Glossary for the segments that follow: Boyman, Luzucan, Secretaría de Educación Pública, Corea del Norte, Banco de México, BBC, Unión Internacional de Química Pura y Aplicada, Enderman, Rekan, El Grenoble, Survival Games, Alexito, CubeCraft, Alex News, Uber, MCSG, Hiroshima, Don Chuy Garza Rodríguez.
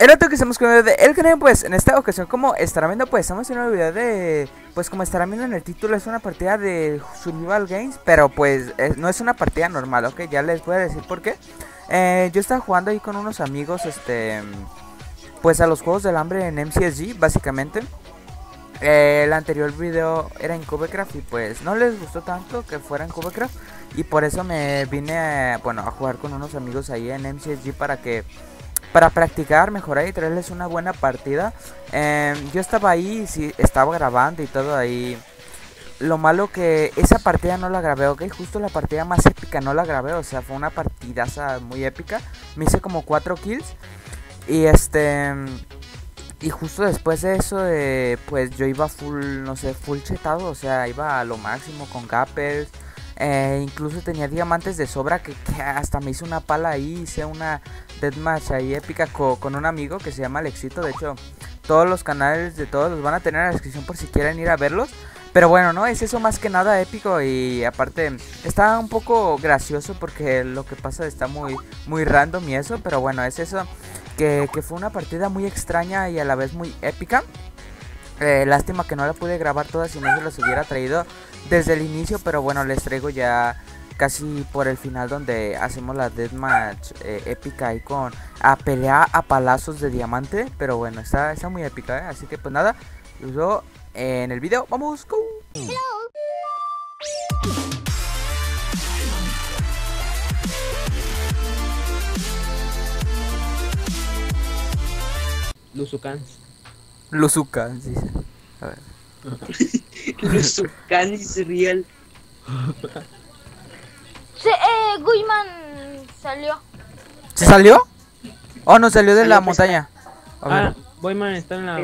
El otro que estamos con el de El Grenoble, pues en esta ocasión, como estarán viendo, pues estamos en una vida de... Pues como estarán viendo en el título, es una partida de Survival Games, pero pues no es una partida normal, ok, ya les voy a decir por qué. Yo estaba jugando ahí con unos amigos, pues a los juegos del hambre en MCSG, básicamente. El anterior video era en CubeCraft y pues no les gustó tanto que fuera en CubeCraft. Y por eso me vine, a jugar con unos amigos ahí en MCSG para practicar, mejorar y traerles una buena partida. Yo estaba ahí, sí, estaba grabando y todo ahí. Lo malo que esa partida no la grabé, ok, justo la partida más épica no la grabé, o sea, fue una partidaza muy épica. Me hice como 4 kills y y justo después de eso, pues yo iba full, no sé, full chetado, o sea, iba a lo máximo con gappers. Incluso tenía diamantes de sobra que hasta me hice una pala ahí, hice una deathmatch ahí épica con un amigo que se llama Alexito. De hecho, todos los canales de todos los van a tener en la descripción por si quieren ir a verlos. Pero bueno, no, es eso más que nada épico y aparte está un poco gracioso porque lo que pasa está muy random y eso. Pero bueno, es eso que fue una partida muy extraña y a la vez muy épica. Lástima que no la pude grabar toda, si no se las hubiera traído desde el inicio, pero bueno, les traigo ya casi por el final donde hacemos la deathmatch épica ahí con a pelea a palazos de diamante, pero bueno, está muy épica, así que pues nada, los veo en el video, vamos, go. Hello. Luzucans, dice. A ver. Luzucan is real. Boyman salió. ¿Se salió? Oh, no, salió de la montaña. A ver. Ah, Boyman está en la...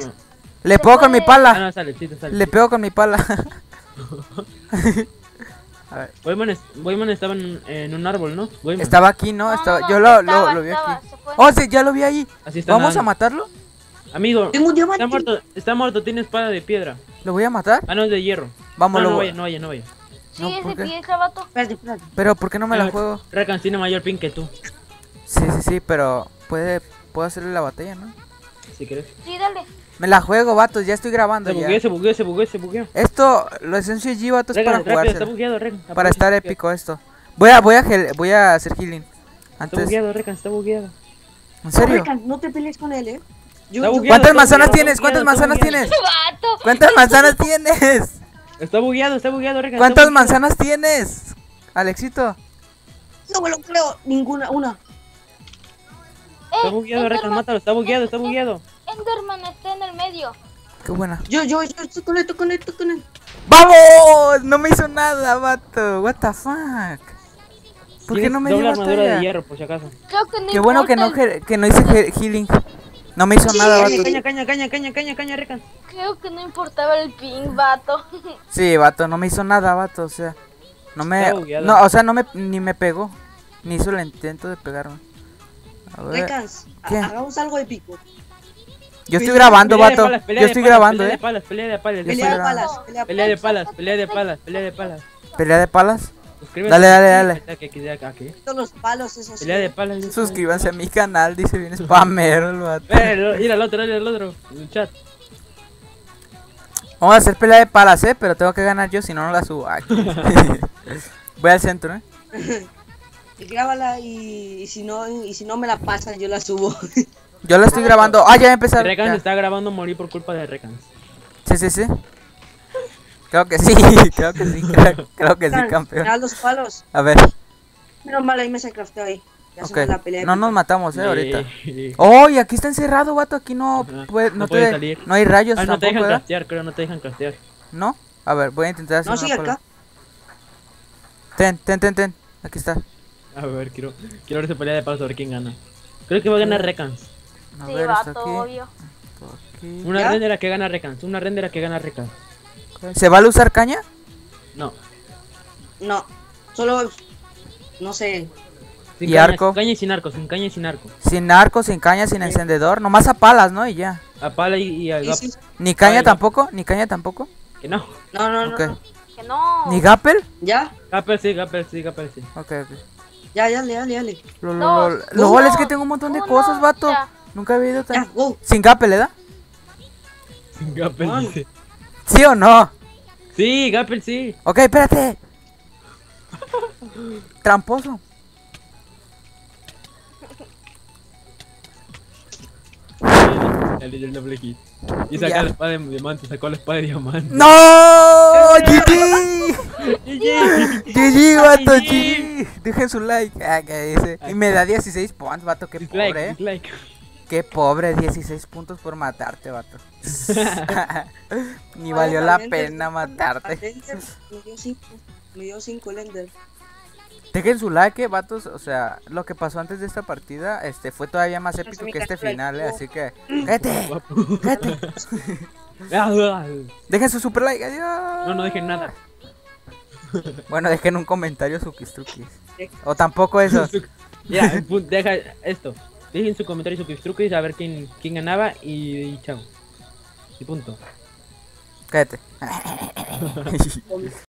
Le pego con mi pala. Ah, no, sale. Le pego con mi pala. A ver. Boyman estaba en un árbol, ¿no? Boyman. Estaba aquí, ¿no? No, yo lo vi aquí. Oh, sí, ya lo vi ahí. ¿Vamos a matarlo? Amigo, está muerto, tiene espada de piedra. ¿Lo voy a matar? Ah, no, es de hierro. Vamos, no vaya. Sí, no, es de piedra, vato. Espérate. Pero, ¿por qué no me la juego? Rekan tiene mayor ping que tú. Sí, pero puedo hacerle la batalla, ¿no? Si querés. Sí, dale. Me la juego, vato, ya estoy grabando. Se bugueó. Esto, lo esencial G, vato, es para jugar. Está bugueado, Rekan. Para estar épico esto. Voy a hacer healing. Está bugueado, Rekan, está bugueado. ¿En serio? Rekan, no te pelees con él, ¿Cuántas manzanas tienes? Está bugueado, Rekan. ¿Cuántas manzanas tienes, Alexito? No me lo creo, ninguna, una. Está bugueado, Rekan, mátalo, está bugueado. Enderman está en el medio. Qué buena. Yo estoy con él. ¡Vamos! No me hizo nada, vato. What the fuck? ¿Por qué no me dio la armadura de hierro, por si acaso? Qué bueno que no hice healing. No me hizo nada, vato. Caña, Rekan. Creo que no importaba el ping, vato. Sí, vato, no me hizo nada, vato, o sea. Ni me pegó. Ni hizo el intento de pegarme. A ver. Rekan, hagamos algo épico. Yo estoy grabando, vato. Yo estoy grabando, Pelea de palas. ¿Pelea de palas? Dale. Todos los palos esos. Pelea de palos. Suscríbanse a mi canal, dice bien spamero el vato. Ir al otro, el chat. Vamos a hacer pelea de palas, pero tengo que ganar yo, si no, no la subo. Ay, voy al centro, Grábala y si no me la pasan, yo la subo. Yo la estoy grabando. Ah, ya empecé. Rekan está grabando morir por culpa de Rekan. Sí. Creo que sí, campeón. A los palos. A ver. Menos mal, ahí me se crafteó ahí. Okay. No nos matamos, ahorita. Oh, y aquí está encerrado, vato. Aquí no puede salir. No hay rayos. No te dejan craftear, creo. No te dejan craftear. ¿No? A ver, voy a intentar hacer. No, sigue acá. Ten. Aquí está. A ver, quiero ver esa pelea de palos, a ver quién gana. Creo que va a ganar Rekan. Sí, vato, obvio. Una rendera que gana Rekan. ¿Se vale usar caña? No. Solo... no sé. ¿Y arco? Sin caña y sin arco. Sin arco, sin caña, sin encendedor. Nomás a palas, ¿no? Y ya. A pala y al gap. ¿Ni caña tampoco? Que no. No. Que no. ¿Ni gapel? ¿Ya? Gapel sí. Ok. Ya. Lo bueno es que tengo un montón de cosas, vato. Nunca había ido tan... Sin gape, ¿le da? Sin gape, dice. ¿Sí o no? Sí, gape, sí. Ok, espérate. Tramposo. El de El Grenoble aquí. Y saca la espada de diamante, sacó la espada de diamante. ¡No! ¡GG! GG, vato, GG. Dejen su like. Ah, ¿qué dice? Y me da 16 points, vato, qué pobre. Qué pobre, 16 puntos por matarte, vato. Ni valió la pena matarte. Me dio 5 el Ender. Dejen su like, vatos, o sea, lo que pasó antes de esta partida, fue todavía más épico que este final, así que... ¡Cállate! ¡Cállate! Dejen su super like, adiós. No, no dejen nada. Bueno, dejen un comentario, sukistrukis. O tampoco eso. Ya, deja esto. Dejen su comentario, sukistrukis, a ver quién ganaba y chao. Y punto. Cállate.